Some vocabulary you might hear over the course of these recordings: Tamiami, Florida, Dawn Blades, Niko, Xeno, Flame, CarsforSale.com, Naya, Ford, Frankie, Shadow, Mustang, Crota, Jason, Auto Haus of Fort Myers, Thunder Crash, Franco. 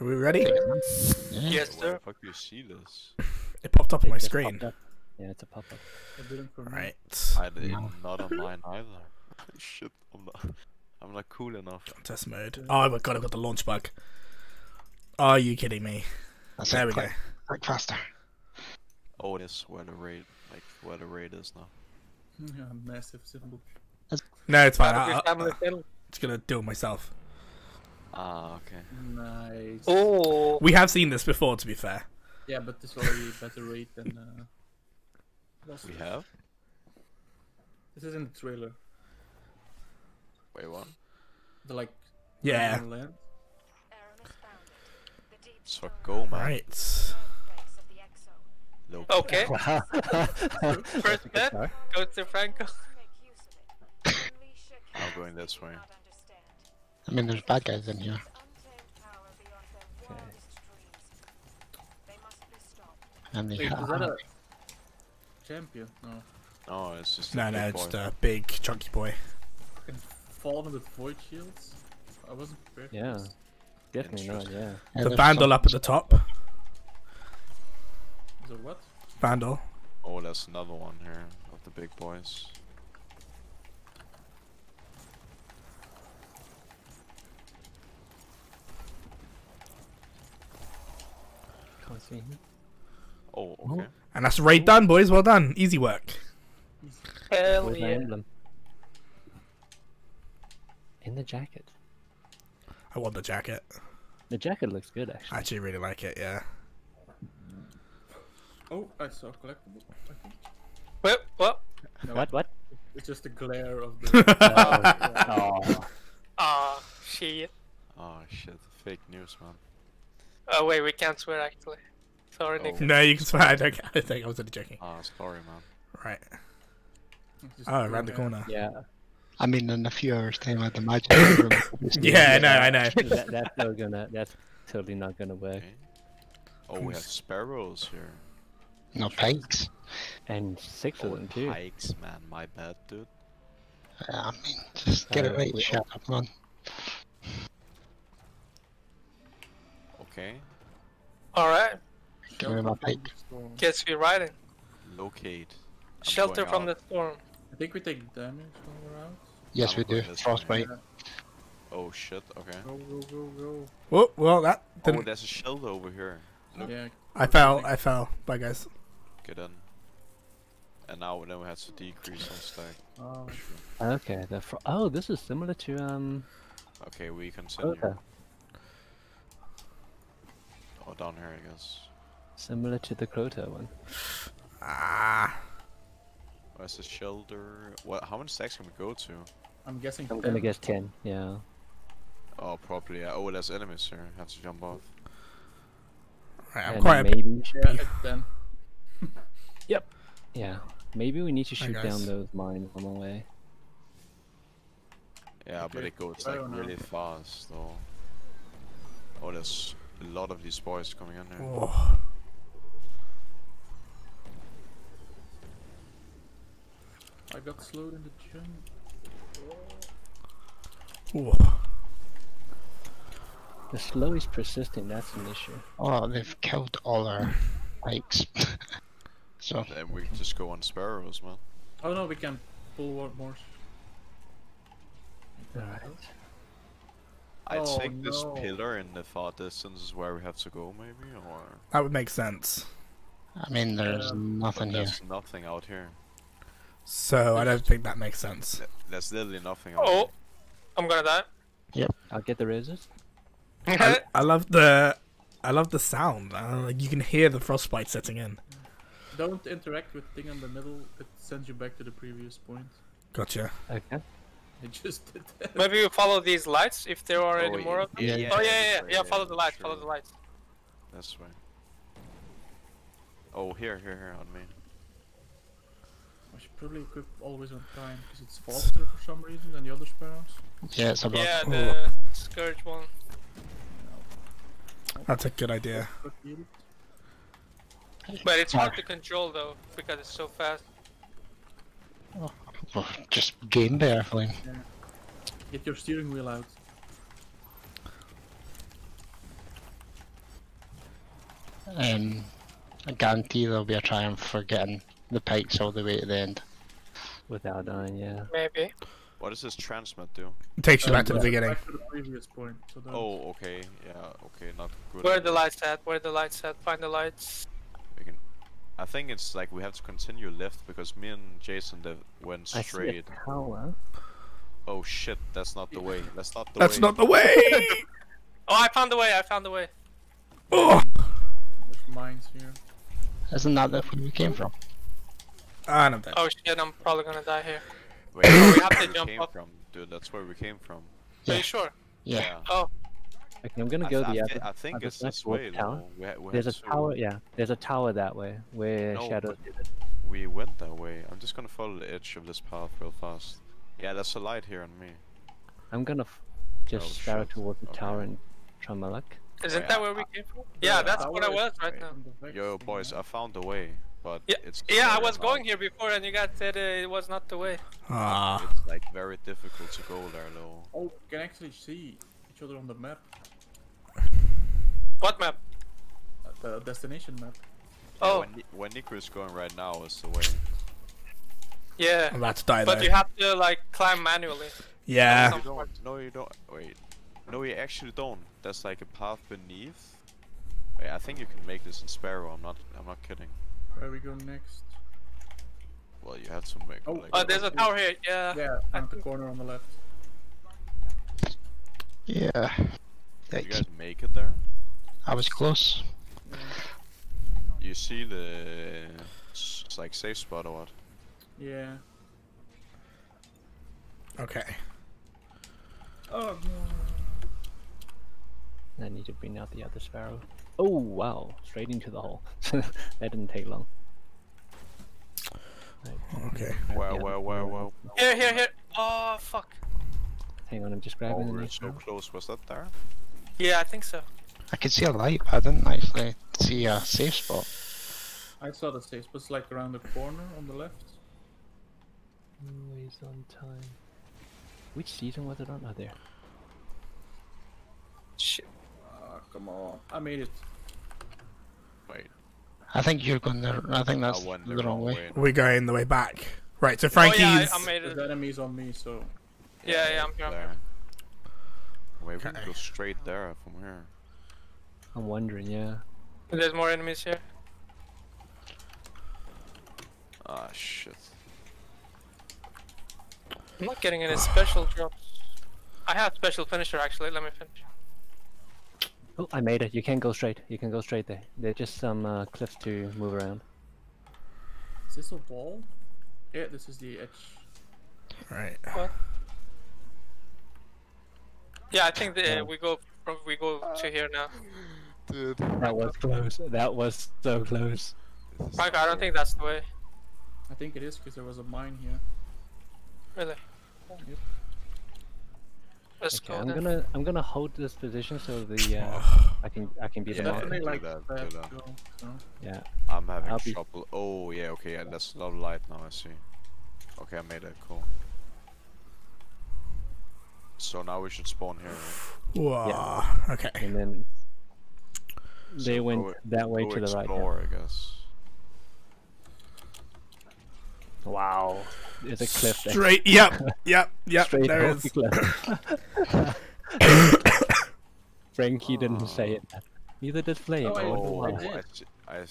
Are we ready? Yes, sir. Where the fuck do you see this? It popped up on my screen. Yeah, it's a pop-up. Alright. I did not on mine either. Shit, I'm not cool enough. Contest mode. Oh my god, I've got the launch bug. Are you kidding me? That's there we go. Quick, faster. Oh, it's where the raid, like where the raid is now. Yeah, massive symbol. No, it's fine. I'm just gonna do it myself. Ah, okay. Nice. Oh. We have seen this before, to be fair. Yeah, but this is already a better raid than. We have. This is in the trailer. Wait, what? The like. Yeah. So go, man. Right. Okay. First bet goes to Franco. I'm going this way. I mean, there's bad guys in here. Okay. And they have. Is that a champion? No. No, it's just. No, it's just a big chunky boy. Fucking fallen with void shields. I wasn't prepared. Yeah. Definitely not. Yeah. The vandal up at the top. The what? Vandal. Oh, that's another one here of the big boys. Can't see him. Oh, okay. And that's raid done, boys. Well done. Easy work. Hell Where's yeah. My emblem? In the jacket. I want the jacket. The jacket looks good, actually. I actually really like it, yeah. Oh, I saw a collectible, I think. What? No, what? It's just the glare of the... Oh, shit. Oh, shit. Fake news, man. Oh, wait, we can't swear, actually. Sorry, Nick. No, you can swear. I think I was only joking. Oh, sorry, man. Right. Oh, around the corner. Yeah. I mean, in a few hours' time at the magic room. Yeah, I know. That's totally not gonna work. Okay. Oh, we have sparrows here. No pikes. And six of them too. Pikes, man, my bad, dude. I mean, just get it right, shut up, man. Okay. All right. Give me my pike. Guess we're riding. Locate. Shelter from the storm. I think we take damage when we're out. Yes, we do. Frostbite. Oh shit! Okay. Go. Whoa! Well, that didn't. Oh, there's a shield over here. Look. Yeah. I fell. Bye, guys. Good then. And now we have to decrease on stack. Oh. Sure. Okay. Oh, this is similar to Okay, we continue. Okay. Oh, down here, I guess. Similar to the Crota one. Ah. Where's the shelter? What? How many stacks can we go to? I'm guessing. I'm gonna guess 10. Yeah. Oh, probably. Yeah. Oh, there's enemies here. I have to jump off. Right, I'm quite. Maybe. Yeah, it's 10. Yep. Yeah. Maybe we need to shoot down those mines on the way. Yeah, but it goes like really fast, though. Oh, there's a lot of these boys coming in here. Oh. I got slowed in the jungle. Oh. The slow is persisting, that's an issue. Oh, they've killed all our pikes. So then we can just go on sparrows, man. Oh no, we can pull one more. Alright. I'd take this pillar in the far distance is where we have to go, maybe, or... That would make sense. I mean, there's nothing here. There's nothing out here. So, I don't think that makes sense. There's literally nothing. Oh! I'm gonna die. Yep. I'll get the razors. I love the sound. Like you can hear the frostbite setting in. Don't interact with thing in the middle. It sends you back to the previous point. Gotcha. Okay. I just did that. Maybe you follow these lights if there are any more of them. Yeah. Oh yeah. Follow the lights. Sure. Follow the lights. That's right. Oh, here on me. I should probably equip always on time because it's faster for some reason than the other sparrows. Yeah, it's about. Yeah, the scourge one. That's a good idea. But it's hard to control though because it's so fast. Oh, well, just gain the airplane. Yeah. Get your steering wheel out. I guarantee there'll be a triumph for getting the pikes all the way to the end. Without dying, yeah. Maybe. What does this transmit do? It takes you back to the beginning. Back to the previous point, so oh, okay. Yeah, okay, not good. Where are the lights at? Where are the lights at? Find the lights. We can... I think it's like we have to continue left because me and Jason went straight. I see a tower. Oh shit, that's not the way. That's not the way. That's not the way! Oh, I found the way, I found the way. Oh. There's mines here. Isn't that where we came from? I don't think. Oh shit, I'm probably gonna die here. Wait, oh, we have to jump up. From. Dude, that's where we came from. Yeah. Are you sure? Yeah. Oh. Okay, I'm gonna go the other. I think it's this way. There's a tower, yeah. There's a tower that way, where Shadow did it. We went that way. I'm just gonna follow the edge of this path real fast. Yeah, there's a light here on me. I'm gonna just sparrow towards the tower and try my luck. Isn't that where we came from? Yeah, that's what I was right now. Yo, boys, I found the way. But yeah, it's I was going here before and you guys said it was not the way. Ah. It's like very difficult to go there though. Oh, we can actually see each other on the map. What map? The destination map. Oh. Yeah, when Niko is going right now is the way. Yeah. I'm about to die there. But you have to like climb manually. Yeah. No, you don't. No, you don't. Wait. No, you actually don't. There's like a path beneath. Wait, I think you can make this in Sparrow. I'm not kidding. Where we go next? Well, you have to make. Oh, like there's a tower here. Yeah. Yeah, at the corner on the left. Yeah. Did you guys make it there? I was close. Yeah. You see the it's like safe spot or what? Yeah. Okay. Oh no. I need to bring out the other sparrow. Oh wow, straight into the hole. That didn't take long. Okay. Wow. Here. Oh fuck. Hang on, I'm just grabbing the next one. So close, was that there? Yeah, I think so. I could see a light, but I didn't actually see a safe spot. I saw the safe spot, like around the corner on the left. Always on time. Which season was it on? Oh, there. Shit. Come on, I made it. Wait. I think you're going there. I think that's the wrong way. We're going the way back. Right, so Frankie's... Oh, yeah, I made it. The enemy's on me, so... Yeah, I'm here. Wait, we can go straight there from here. I'm wondering, yeah. There's more enemies here. Ah, shit. I'm not getting any special drops. I have special finisher, actually. Let me finish. Oh, I made it. You can go straight. You can go straight there. There's just some cliffs to move around. Is this a wall? Yeah, this is the edge. Right. What? Yeah, I think we go to here now. Dude, that was close. That was so close. Franco, I don't think that's the way. I think it is because there was a mine here. Really? Yep. Okay, I'm gonna hold this position so the I can be the definitely like that. Yeah. I'm having trouble. Oh yeah, okay, yeah, that's a lot of light now. I see. Okay, I made it. Cool. So now we should spawn here. Right? Wow. Yeah. Okay. And then they went that way to the right. I guess. Wow, there's a cliff there. Straight, yep, straight there is. Frankie didn't say it, neither did Flame. Oh, I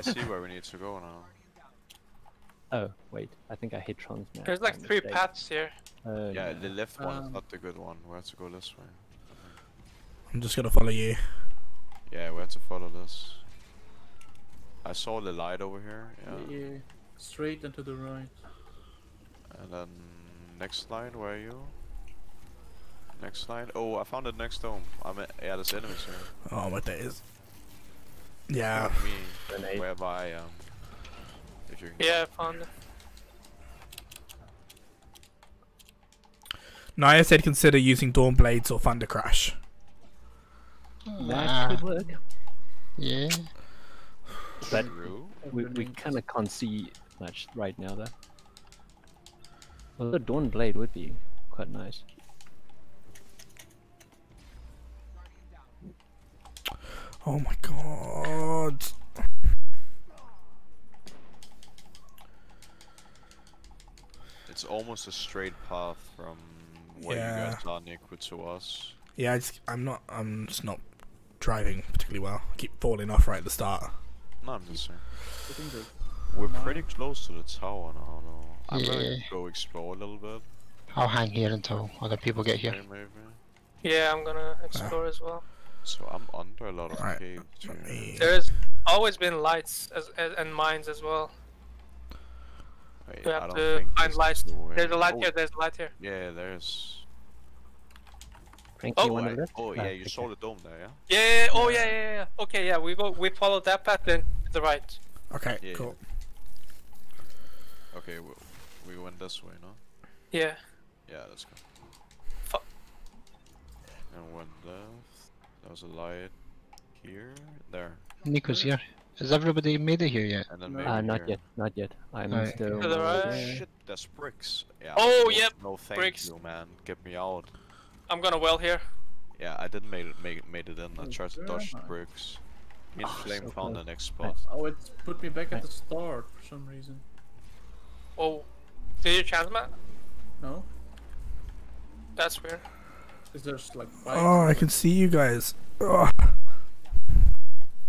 see where we need to go now. Oh, wait, I think I hit Tron's map. There's like three paths here. Yeah, the left one is not the good one, we have to go this way. I'm just gonna follow you. Yeah, we have to follow this. I saw the light over here, yeah. Straight and to the right. And then next line, where are you? Next line. Oh, I found the next dome. Yeah, there's enemies here. Oh, what that is? Yeah. Me, wherever I am. If you can I found it. Naya said consider using Dawn Blades or Thunder Crash. That could work. Yeah. But we kind of can't see much right now though. Well, the Dawn Blade would be quite nice. Oh my god. It's almost a straight path from where you guys are, Niko, to us. Yeah, I'm just not driving particularly well. I keep falling off right at the start. No, I'm just saying. We're pretty close to the tower now, though. I'm gonna go explore a little bit. I'll hang here until other people get here. Maybe. Yeah, I'm gonna explore as well. So I'm under a lot of caves. There's always been lights and mines as well. Wait, we have to find lights. There's a light here. There's a light here. Yeah, there's. Oh, yeah, you saw the dome there, yeah? Yeah. Oh, yeah, yeah, yeah. Okay, yeah, we go. We follow that path then to the right. Okay. Yeah, cool. Yeah. Okay, we went this way, no? Yeah. Yeah, let's go. Fuck. And went left. There was a light here. There. Niko's here. Has everybody made it here yet? No. Not yet. Not yet. I'm still. To the right. Shit, there's bricks. Yeah, oh, yep. No, thank you, man. Get me out. I'm gonna well here. Yeah, I didn't made it in. I tried to dodge the bricks. Me and Flame found the next spot. Oh, it put me back at the start for some reason. Oh, did you chance that? No. That's weird. Is there like? Oh, I can see you guys. Oh.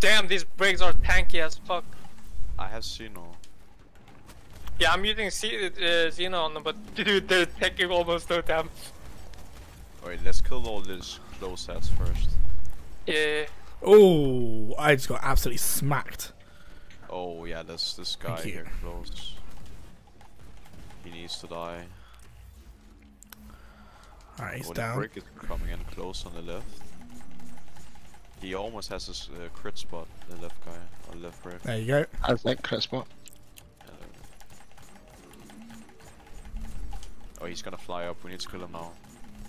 Damn, these bricks are tanky as fuck. I have Xeno. Yeah, I'm using Xeno on them, but dude, they're taking almost no damage. Alright, let's kill all these close ass first. Yeah. Oh, I just got absolutely smacked. Oh yeah, there's this guy here close. He needs to die. Alright, he's down. The brick is coming in close on the left. He almost has his crit spot, the left guy, or left brick. There you go. I like crit spot. Oh, he's gonna fly up. We need to kill him now.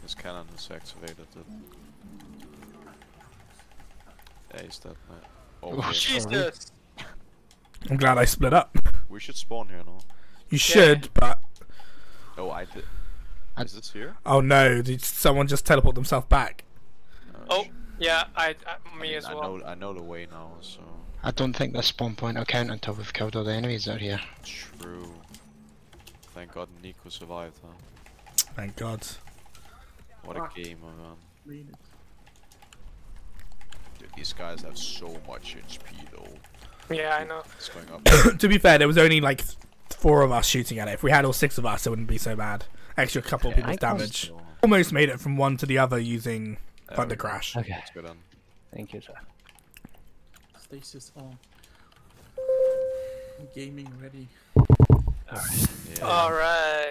His cannon is activated. Yeah, he's dead, man. Oh Jesus! I'm glad I split up. We should spawn here now. You should, but... Oh, I did. Is this here? Oh no, did someone just teleport themselves back? Oh, yeah, I mean, as well. I know the way now, so... I don't think the spawn point will count until we've killed all the enemies out here. True. Thank god Niko survived, huh? Thank god. What a gamer, man. Dude, these guys have so much HP, though. Yeah, I know. It's going up. To be fair, there was only like 4 of us shooting at it. If we had all 6 of us, it wouldn't be so bad. Extra couple of people's damage. Still... Almost made it from one to the other using Thunder Crash. Okay. That's good. Thank you, sir. Stasis on. Gaming ready. Alright. Yeah. Alright.